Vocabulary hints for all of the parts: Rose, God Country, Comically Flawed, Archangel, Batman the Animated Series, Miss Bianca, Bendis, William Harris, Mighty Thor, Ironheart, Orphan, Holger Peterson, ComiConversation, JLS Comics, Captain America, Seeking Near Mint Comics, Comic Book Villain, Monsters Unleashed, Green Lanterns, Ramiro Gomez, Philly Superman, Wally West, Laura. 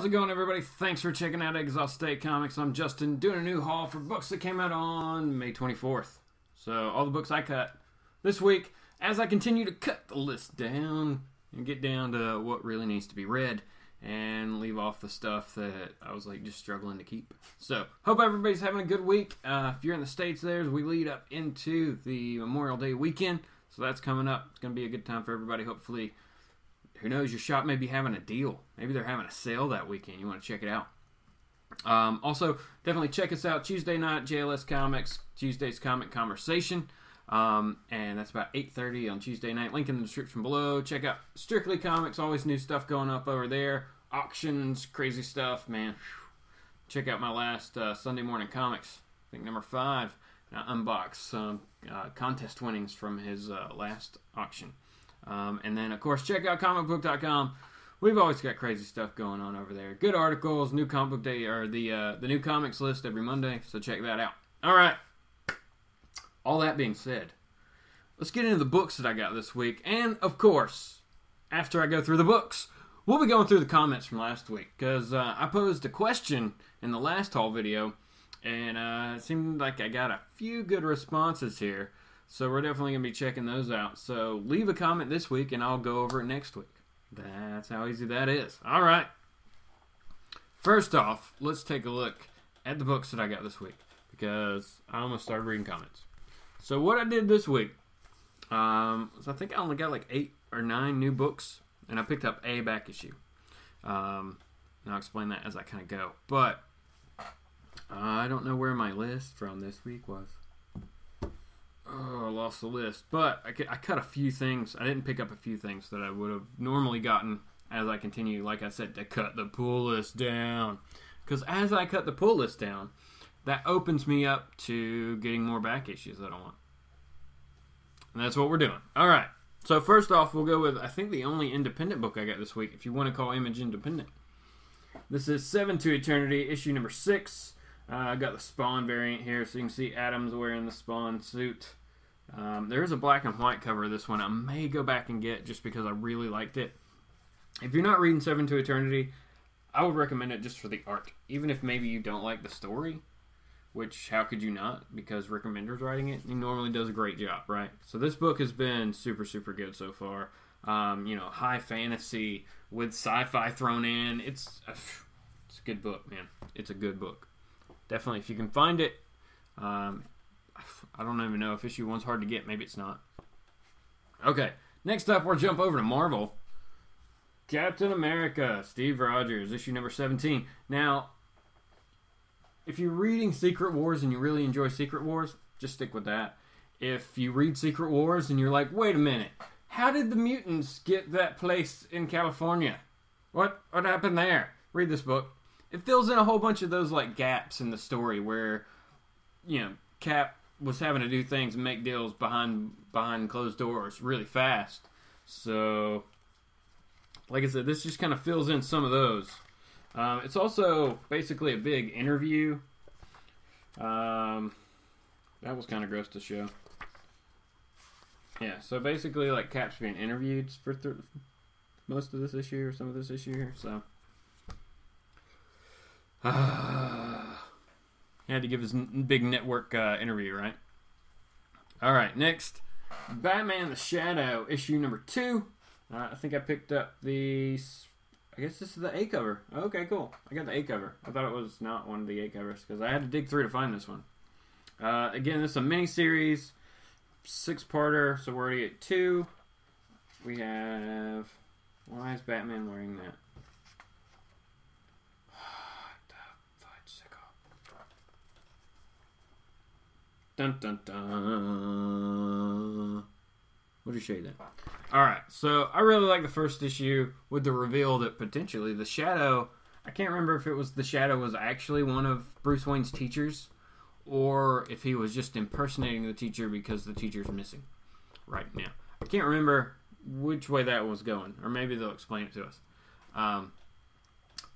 How's it going, everybody? Thanks for checking out Exilestate Comics. I'm Justin, doing a new haul for books that came out on May 24th. So, all the books I cut this week, as I continue to cut the list down and get down to what really needs to be read and leave off the stuff that I was, like, just struggling to keep. So, hope everybody's having a good week. If you're in the States there, we lead up into the Memorial Day weekend, so that's coming up. It's going to be a good time for everybody, hopefully. Who knows, your shop may be having a deal. Maybe they're having a sale that weekend. You want to check it out. Also, definitely check us out Tuesday night, JLS Comics, Tuesday's Comic Conversation. And that's about 8:30 on Tuesday night. Link in the description below. Check out Strictly Comics. Always new stuff going up over there. Auctions, crazy stuff, man. Check out my last Sunday morning comics, I think number 5. And I unboxed some contest winnings from his last auction. And then, of course, check out comicbook.com. We've always got crazy stuff going on over there. Good articles, new comic book day, or the new comics list every Monday, so check that out. All right. All that being said, let's get into the books that I got this week. And, of course, after I go through the books, we'll be going through the comments from last week, because I posed a question in the last haul video, and it seemed like I got a few good responses here. So we're definitely going to be checking those out. So leave a comment this week and I'll go over it next week. That's how easy that is. All right. First off, let's take a look at the books that I got this week, because I almost started reading comments. So what I did this week was I think I only got like 8 or 9 new books, and I picked up a back issue. And I'll explain that as I kind of go. But I don't know where my list from this week was. Oh, I lost the list, but I cut a few things. I didn't pick up a few things that I would have normally gotten as I continue, like I said, to cut the pull list down. Because as I cut the pull list down, that opens me up to getting more back issues that I want. And that's what we're doing. All right. So first off, we'll go with, I think, the only independent book I got this week, if you want to call Image independent. This is 7 to Eternity, issue number 6. I got the Spawn variant here, so you can see Adam's wearing the Spawn suit. There is a black and white cover of this one I may go back and get, just because I really liked it. If you're not reading 7 to Eternity, I would recommend it just for the art. Even if maybe you don't like the story, which how could you not? Because Rick Remender's writing it, he normally does a great job, right? So this book has been super, super good so far. You know, high fantasy with sci-fi thrown in. It's a good book, man. It's a good book. Definitely, if you can find it. I don't even know if issue 1's hard to get. Maybe it's not. Okay, next up, we'll jump over to Marvel. Captain America, Steve Rogers, issue number 17. Now, if you're reading Secret Wars and you really enjoy Secret Wars, just stick with that. If you read Secret Wars and you're like, wait a minute, how did the mutants get that place in California? What happened there? Read this book. It fills in a whole bunch of those, like, gaps in the story where, you know, Cap was having to do things and make deals behind closed doors really fast. So, like I said, this just kind of fills in some of those. It's also basically a big interview. That was kind of gross to show. Yeah, so basically, like, Cap's being interviewed for most of this issue, or some of this issue, so... He had to give his big network interview, right? All right, next, Batman the Shadow, issue number 2. I think I picked up the, I guess this is the A cover. Okay, cool. I got the A cover. I thought it was not one of the A covers, because I had to dig through to find this one. Again, this is a mini-series, 6-parter, so we're already at 2. We have, why is Batman wearing that? Dun, dun, dun. What did you show you then? Alright, so I really like the first issue with the reveal that potentially the Shadow, I can't remember if it was the Shadow was actually one of Bruce Wayne's teachers, or if he was just impersonating the teacher because the teacher's missing right now. I can't remember which way that was going, or maybe they'll explain it to us.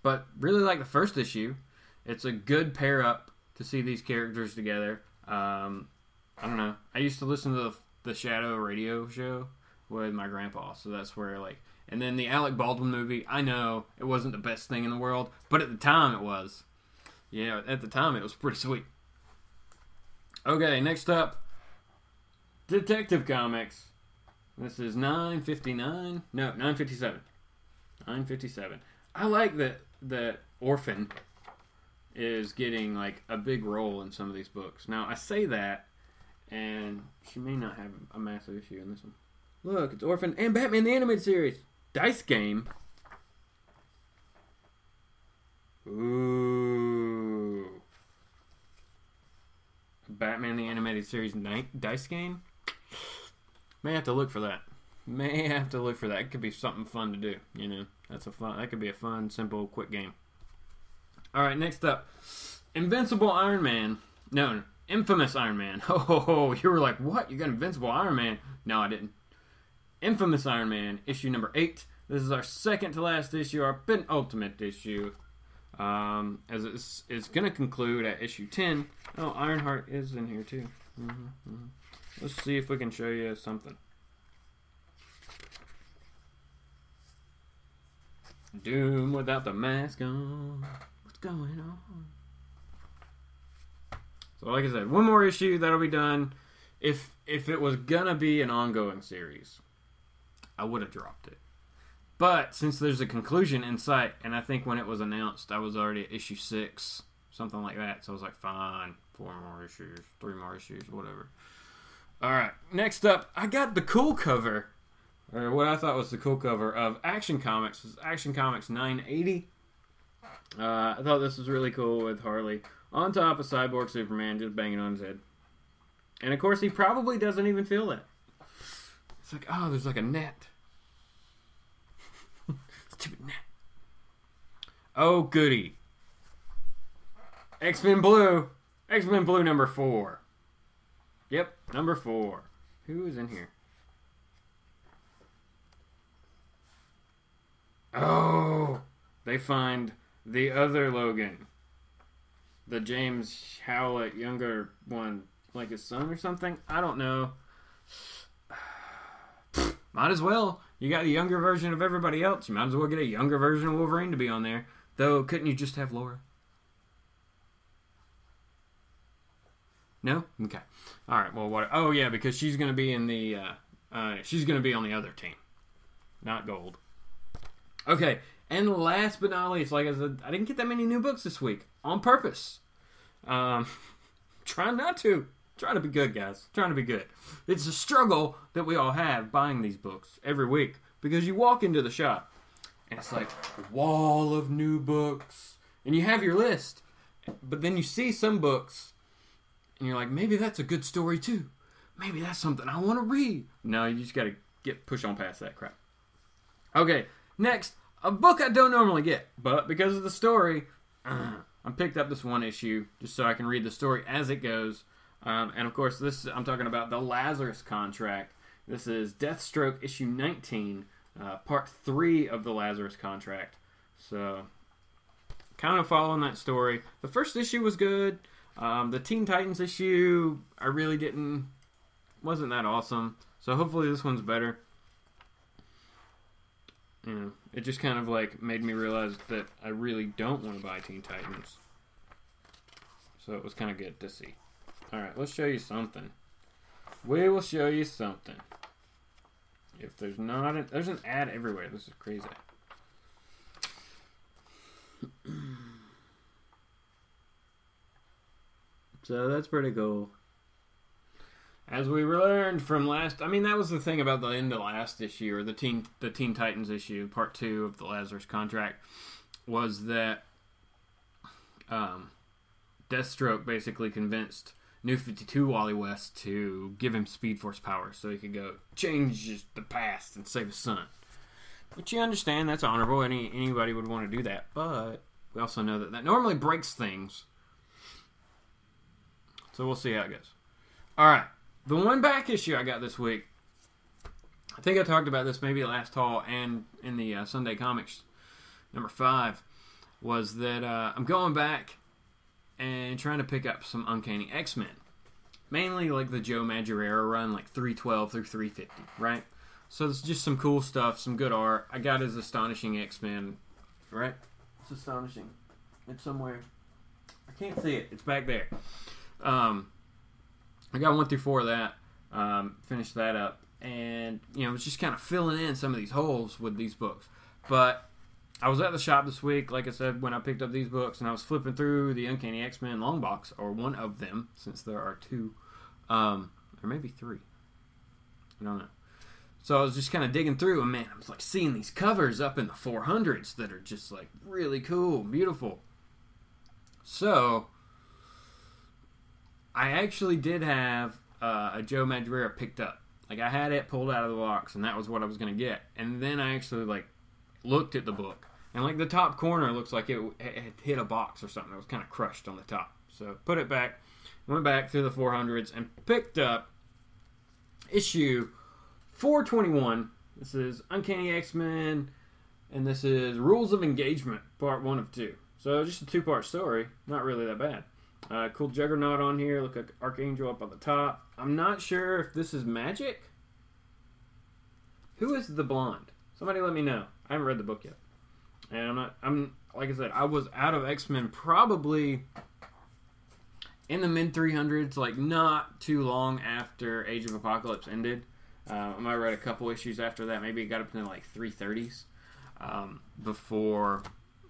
But really like the first issue. It's a good pair up to see these characters together. I don't know. I used to listen to the Shadow radio show with my grandpa, so that's where, like, And then the Alec Baldwin movie, I know it wasn't the best thing in the world, but at the time it was. Yeah, at the time it was pretty sweet. Okay, next up, Detective Comics. This is 959. No, 957. 957. I like that Orphan is getting like a big role in some of these books. Now, I say that, and she may not have a massive issue in this one. Look, it's Orphan and Batman the Animated Series. Dice Game. Ooh. Batman the Animated Series Dice Game? May have to look for that. May have to look for that. It could be something fun to do, you know. That could be a fun, simple, quick game. Alright, next up. Invincible Iron Man. No, Infamous Iron Man. Oh, you were like, what? You got Invincible Iron Man? No, I didn't. Infamous Iron Man, issue number 8. This is our second to last issue, our penultimate issue. As it's going to conclude at issue 10. Oh, Ironheart is in here too. Let's see if we can show you something. Doom without the mask on. What's going on? So like I said, one more issue, that'll be done. If it was gonna be an ongoing series, I would have dropped it. But since there's a conclusion in sight, and I think when it was announced, I was already at issue 6, something like that. So I was like, fine, 4 more issues, 3 more issues, whatever. Alright, next up, I got the cool cover, or what I thought was the cool cover, of Action Comics. This is Action Comics 980. I thought this was really cool with Harley on top of Cyborg Superman, just banging on his head. And of course, he probably doesn't even feel that. It's like, oh, there's like a net. Stupid net. Oh, goody. X-Men Blue. X-Men Blue number 4. Yep, number 4. Who is in here? Oh, they find the other Logan. The James Howlett younger one, like his son or something? I don't know. Might as well. You got a younger version of everybody else. You might as well get a younger version of Wolverine to be on there. Though, couldn't you just have Laura? No? Okay. All right. Well, what? Oh, yeah, because she's going to be in the... she's going to be on the other team. Not Gold. Okay. And last but not least, like I said, I didn't get that many new books this week. On purpose. Try not to. Trying to be good, guys. Trying to be good. It's a struggle that we all have buying these books every week. Because you walk into the shop, and it's like a wall of new books. And you have your list. But then you see some books, and you're like, maybe that's a good story too. Maybe that's something I want to read. No, you just got to push on past that crap. Okay, next, a book I don't normally get. But because of the story, I picked up this one issue just so I can read the story as it goes. And of course, I'm talking about The Lazarus Contract. This is Deathstroke issue 19, part 3 of The Lazarus Contract. So, kind of following that story. The first issue was good. The Teen Titans issue, I really wasn't that awesome. So hopefully this one's better. You know, it just kind of like made me realize that I really don't want to buy Teen Titans. So it was kind of good to see. Alright, let's show you something. We will show you something. If there's not... there's an ad everywhere. This is crazy. So that's pretty cool. As we learned from last... I mean, that was the thing about the end of last issue, or the Teen Titans issue, part 2 of The Lazarus Contract, was that Deathstroke basically convinced New 52 Wally West to give him Speed Force power so he could go change the past and save his son. Which you understand, that's honorable. Anybody would want to do that. But we also know that that normally breaks things. So we'll see how it goes. Alright, the one back issue I got this week. I think I talked about this maybe last haul and in the Sunday Comics number 5. Was that I'm going back and trying to pick up some Uncanny X-Men. Mainly like the Joe Madureira run, like 312 through 350, right? So it's just some cool stuff, some good art. I got his Astonishing X-Men, right? It's astonishing. It's somewhere. I can't see it. It's back there. I got 1 through 4 of that. Finished that up, and you know, it's just kind of filling in some of these holes with these books. But I was at the shop this week, like I said, when I picked up these books, and I was flipping through the Uncanny X-Men long box, or one of them, since there are 2, or maybe 3. I don't know. So I was just kind of digging through, and man, I was like seeing these covers up in the 400s that are just like really cool, beautiful. So I actually did have a Joe Madureira picked up. Like I had it pulled out of the box, and that was what I was gonna get. And then I actually like looked at the book, and like the top corner looks like it had hit a box or something. It was kind of crushed on the top. So put it back, went back through the 400s, and picked up issue 421. This is Uncanny X-Men, and this is Rules of Engagement, part 1 of 2. So just a 2-part story, not really that bad. Cool Juggernaut on here, look like Archangel up on the top. I'm not sure if this is magic. Who is the blonde? Somebody let me know. I haven't read the book yet, and I'm like I said, I was out of X-Men probably in the mid 300s, like not too long after Age of Apocalypse ended. I might read a couple issues after that. Maybe it got up into like 330s before,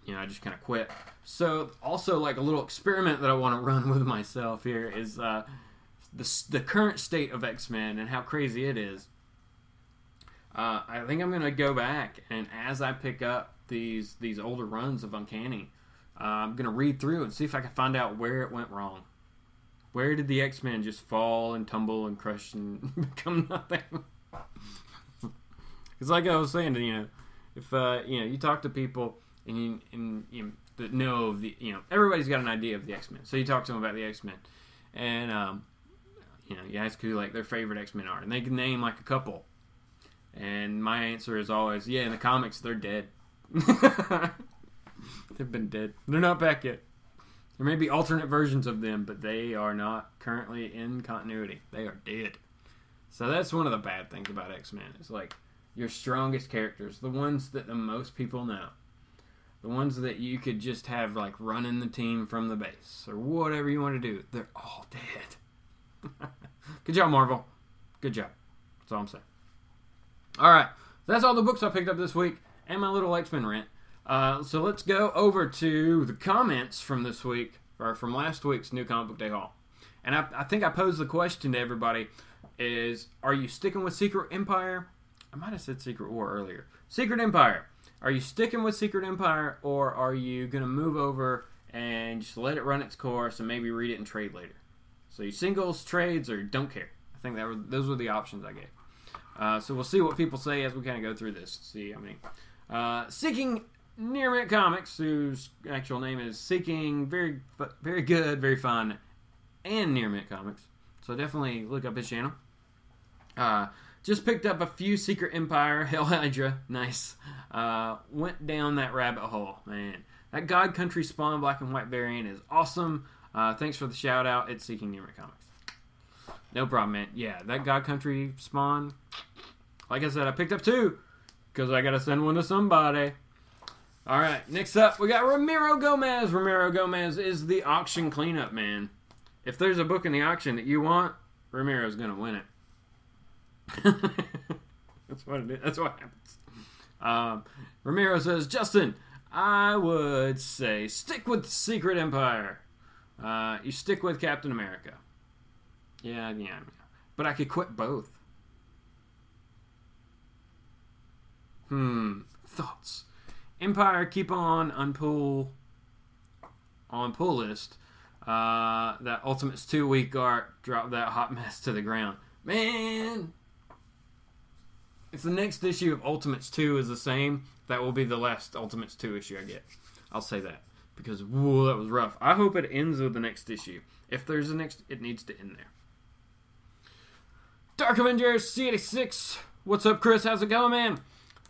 you know, I just kind of quit. So also like a little experiment that I want to run with myself here is the current state of X-Men and how crazy it is. I think I'm gonna go back, and as I pick up these older runs of Uncanny, I'm gonna read through and see if I can find out where it went wrong. Where did the X-Men just fall and tumble and crush and become nothing? It's like I was saying, you know, if you know, you talk to people and you know, that know of the, you know, everybody's got an idea of the X-Men. So you talk to them about the X-Men, and you know, you ask who like their favorite X-Men are, and they can name like a couple. And my answer is always, yeah, in the comics they're dead. They've been dead. They're not back yet. There may be alternate versions of them, but they are not currently in continuity. They are dead. So that's one of the bad things about X-Men. It's like your strongest characters, the ones that the most people know, the ones that you could just have like running the team from the base or whatever you want to do, they're all dead. Good job, Marvel. Good job. That's all I'm saying. All right. That's all the books I picked up this week and my little X-Men rant. So let's go over to the comments from this week, or from last week's New Comic Book Day Haul. And I think I posed the question to everybody is, are you sticking with Secret Empire? I might have said Secret War earlier. Secret Empire. Are you sticking with Secret Empire, or are you going to move over and just let it run its course and maybe read it in trade later? So you singles, trades, or don't care. I think that those were the options I gave. So we'll see what people say as we kind of go through this. See how many. Seeking Near Mint Comics, whose actual name is Seeking Very, Very Good, Very Fun, and Near Mint Comics. So definitely look up his channel. Just picked up a few Secret Empire, Hell Hydra, nice. Went down that rabbit hole, man. That God Country Spawn black and white variant is awesome. Thanks for the shout out. It's Seeking Near Mint Comics. No problem, man. Yeah, that God Country Spawn, like I said, I picked up 2 because I got to send one to somebody. All right, next up, we got Ramiro Gomez. Ramiro Gomez is the auction cleanup man. If there's a book in the auction that you want, Ramiro's going to win it. That's what it is. That's what happens. Ramiro says, Justin, I would say stick with Secret Empire. You stick with Captain America. Yeah. But I could quit both. Thoughts. Empire, keep on pull list. That Ultimates 2 week art, drop that hot mess to the ground. Man! If the next issue of Ultimates 2 is the same, that will be the last Ultimates 2 issue I get. I'll say that. Because, whoa, that was rough. I hope it ends with the next issue. If there's a next, it needs to end there. Dark Avengers C86. What's up, Chris? How's it going, man?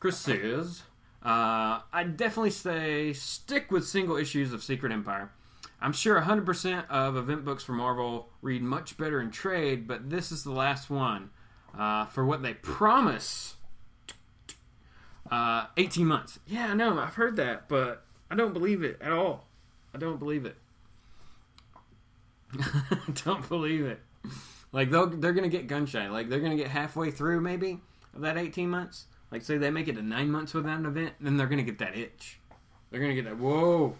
Chris says, I definitely say stick with single issues of Secret Empire. I'm sure 100% of event books from Marvel read much better in trade, but this is the last one. For what they promise 18 months. Yeah, I know. I've heard that, but I don't believe it at all. I don't believe it. Don't believe it. Like, they're going to get gun-shy. Like, they're going to get halfway through, maybe, of that 18 months. Like, say they make it to 9 months without an event, then they're going to get that itch. They're going to get that, whoa,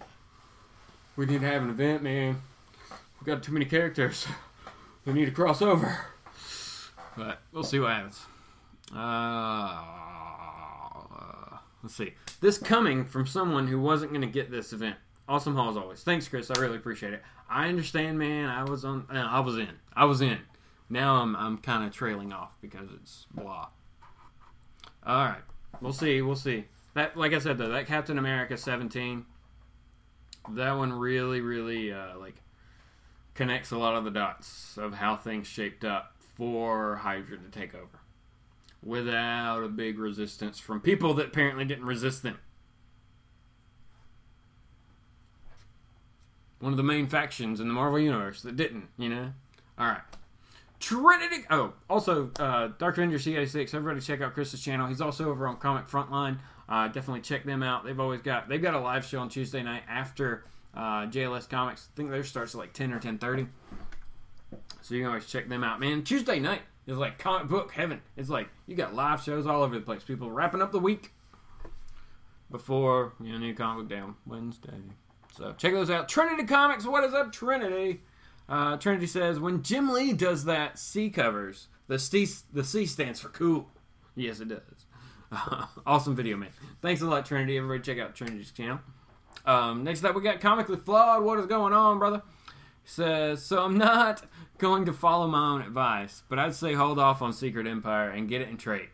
we need to have an event, man. We've got too many characters. We need to cross over. But we'll see what happens. Let's see. This coming from someone who wasn't going to get this event. Awesome haul as always. Thanks, Chris. I really appreciate it. I understand, man. I was in. Now I'm kind of trailing off because it's blah. All right. We'll see. We'll see. That, like I said, though, that Captain America 17, that one really, really, like, connects a lot of the dots of how things shaped up for Hydra to take over without a big resistance from people that apparently didn't resist them. One of the main factions in the Marvel Universe that didn't, you know? Alright. Trinity... Oh, also, Dark Avenger CA6, everybody check out Chris's channel. He's also over on Comic Frontline. Definitely check them out. They've always got... They've got a live show on Tuesday night after JLS Comics. I think theirs starts at like 10 or 10:30. So you can always check them out. Man, Tuesday night is like comic book heaven. It's like you got live shows all over the place. People wrapping up the week before, you know, new comic book day on Wednesday. So check those out. Trinity Comics, what is up, Trinity? Trinity says, when Jim Lee does that C covers, the C stands for cool. Yes, it does. Awesome video, man. Thanks a lot, Trinity. Everybody check out Trinity's channel. Next up, we got Comically Flawed. What is going on, brother? Says, so I'm not going to follow my own advice, but I'd say hold off on Secret Empire and get it in trade.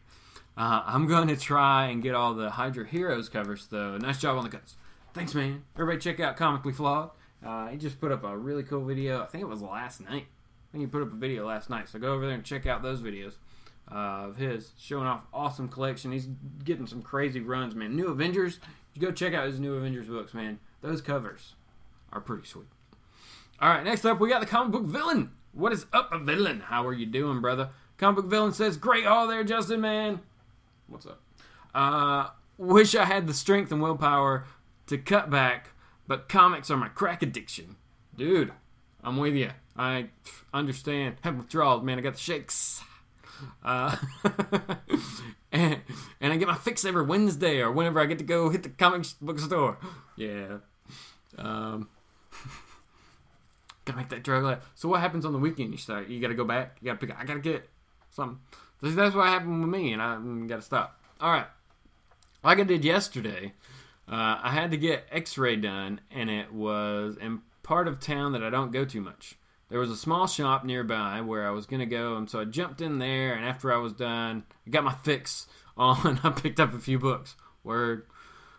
I'm going to try and get all the Hydra Heroes covers, though. Nice job on the cuts. Thanks, man. Everybody check out Comically Flawed. He just put up a really cool video. I think it was last night. I think he put up a video last night, so go over there and check out those videos of his. Showing off awesome collection. He's getting some crazy runs, man. New Avengers. You go check out his New Avengers books, man. Those covers are pretty sweet. All right, next up, we got the Comic Book Villain. What is up, Villain? How are you doing, brother? Comic Book Villain says, great all there, Justin, man. What's up? Wish I had the strength and willpower to cut back, but comics are my crack addiction. Dude, I'm with you. I understand. Have withdrawals, man. I got the shakes. And I get my fix every Wednesday or whenever I get to go hit the comic book store. Yeah. Gotta make that drug life. So what happens on the weekend? You start. You gotta go back. You gotta pick. I gotta get something. That's what happened with me, and I gotta stop. All right. Like I did yesterday, I had to get X-ray done, and it was in part of town that I don't go to much. There was a small shop nearby where I was gonna go, and so I jumped in there. And after I was done, I got my fix on. I picked up a few books. Word.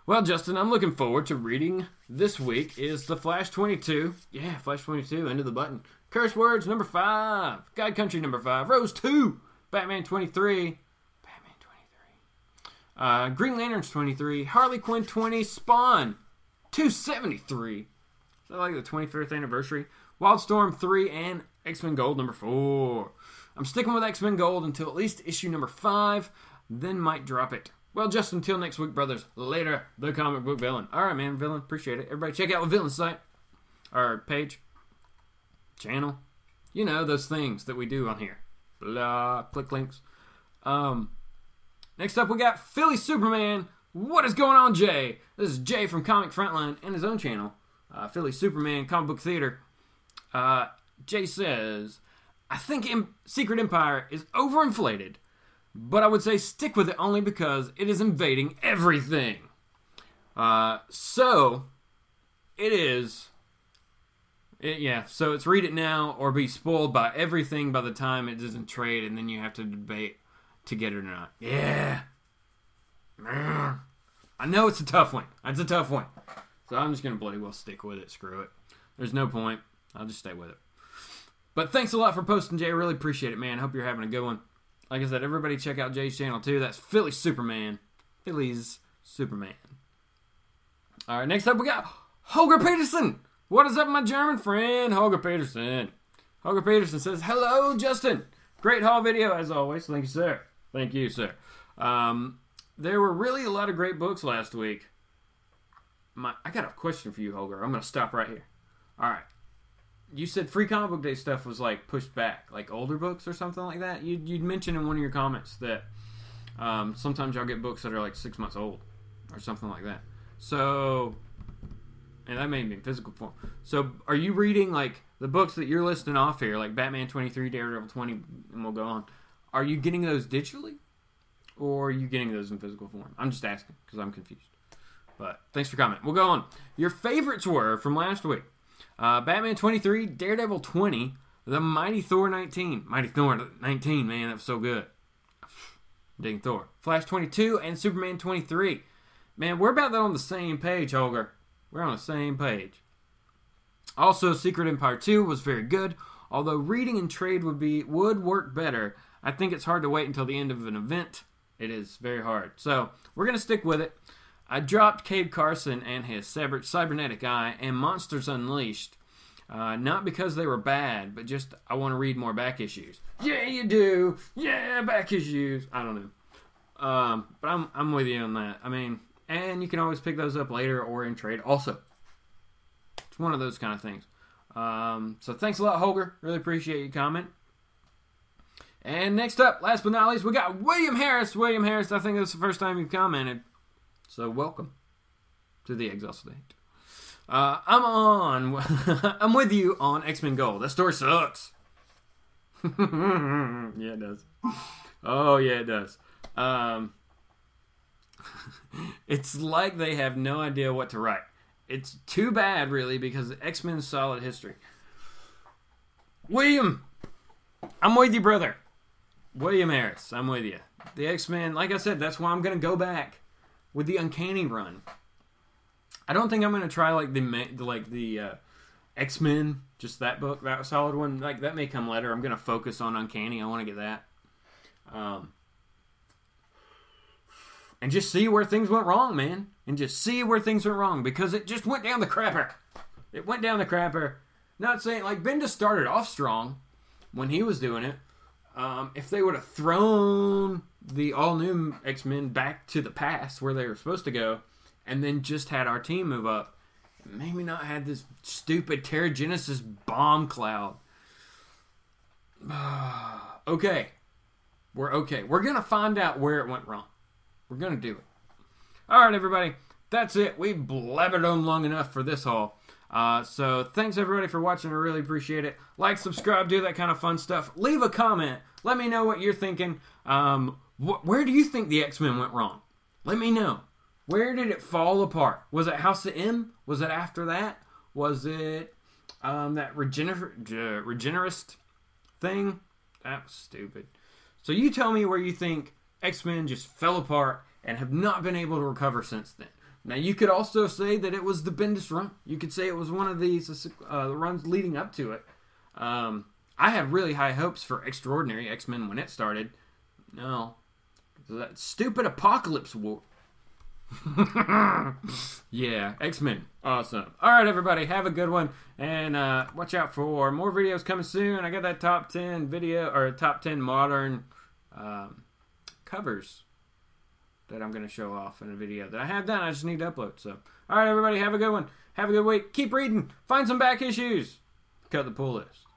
Well, Justin, I'm looking forward to reading this week is the Flash 22. Yeah, Flash 22, End of the Button. Curse Words, number 5. God Country, number 5. Rose 2. Batman 23. Batman 23. Green Lanterns 23. Harley Quinn 20. Spawn 273. Is that like the 25th anniversary? Wildstorm 3 and X-Men Gold, number 4. I'm sticking with X-Men Gold until at least issue number 5. Then might drop it. Well, just until next week, brothers. Later, the Comic Book Villain. All right, man, Villain. Appreciate it. Everybody check out the Villain site. Or page. Channel. You know, those things that we do on here. Blah. Click links. Next up, we got Philly Superman. What is going on, Jay? This is Jay from Comic Frontline and his own channel. Philly Superman Comic Book Theater. Jay says, I think Secret Empire is overinflated. But I would say stick with it only because it is invading everything. So, it is... yeah, so it's read it now or be spoiled by everything by the time it doesn't trade, and then you have to debate to get it or not. Yeah. I know it's a tough one. It's a tough one. So I'm just going to bloody well stick with it. Screw it. There's no point. I'll just stay with it. But thanks a lot for posting, Jay. I really appreciate it, man. Hope you're having a good one. Like I said, everybody check out Jay's channel, too. That's Philly Superman. Philly's Superman. All right, next up we got Holger Peterson. What is up, my German friend, Holger Peterson? Holger Peterson says, hello, Justin. Great haul video, as always. Thank you, sir. Thank you, sir. There were really a lot of great books last week. I got a question for you, Holger. I'm going to stop right here. All right. You said Free Comic Book Day stuff was, like, pushed back. Like, older books or something like that? You'd mentioned in one of your comments that sometimes y'all get books that are, like, 6 months old or something like that. So, and that may be in physical form. So, are you reading, like, the books that you're listing off here, like Batman 23, Daredevil 20, and we'll go on. Are you getting those digitally? Or are you getting those in physical form? I'm just asking because I'm confused. But thanks for commenting. We'll go on. Your favorites were from last week. Batman 23, Daredevil 20, The Mighty Thor 19. Mighty Thor 19, man, that was so good. Dang Thor. Flash 22 and Superman 23. Man, we're about that on the same page, Holger. We're on the same page. Also, Secret Empire 2 was very good. Although reading and trade would work better. I think it's hard to wait until the end of an event. It is very hard. So, we're going to stick with it. I dropped Cave Carson and his Cybernetic Eye and Monsters Unleashed. Not because they were bad, but just I want to read more back issues. Yeah, you do. Yeah, back issues. I don't know. But I'm with you on that. I mean, and you can always pick those up later or in trade also. It's one of those kind of things. So thanks a lot, Holger. Really appreciate your comment. And next up, last but not least, we got William Harris. William Harris, I think that's the first time you've commented. So welcome to the Exilestate. I'm with you on X-Men Gold. That story sucks. Yeah, it does. Oh, yeah, it does. It's like they have no idea what to write. It's too bad, really, because X-Men's solid history. William, I'm with you, brother. William Harris, I'm with you. The X-Men, like I said, that's why I'm going to go back. With the Uncanny run, I don't think I'm gonna try like the X-Men, just that book, that solid one. Like that may come later. I'm gonna focus on Uncanny. I want to get that, and just see where things went wrong, man. And just see where things went wrong because it just went down the crapper. It went down the crapper. Not saying like Bendis started off strong when he was doing it. If they would have thrown the all-new X-Men back to the past where they were supposed to go and then just had our team move up, maybe not had this stupid Terra Genesis bomb cloud. Okay. We're okay. We're going to find out where it went wrong. We're going to do it. All right, everybody. That's it. We blabbered on long enough for this haul. So thanks everybody for watching. I really appreciate it. Like, subscribe, do that kind of fun stuff. Leave a comment. Let me know what you're thinking. Where do you think the X-Men went wrong? Let me know. Where did it fall apart? Was it House of M? Was it after that? Was it that regenerist thing? That was stupid. So you tell me where you think X-Men just fell apart and have not been able to recover since then. Now, you could also say that it was the Bendis run. You could say it was one of these the runs leading up to it. I have really high hopes for Extraordinary X-Men when it started. No. That stupid Apocalypse War. Yeah, X-Men. Awesome. All right, everybody. Have a good one. And watch out for more videos coming soon. I got that top 10 video, or top 10 modern covers that I'm going to show off in a video that I have done. I just need to upload. So, all right, everybody, have a good one. Have a good week. Keep reading. Find some back issues. Cut the pull list.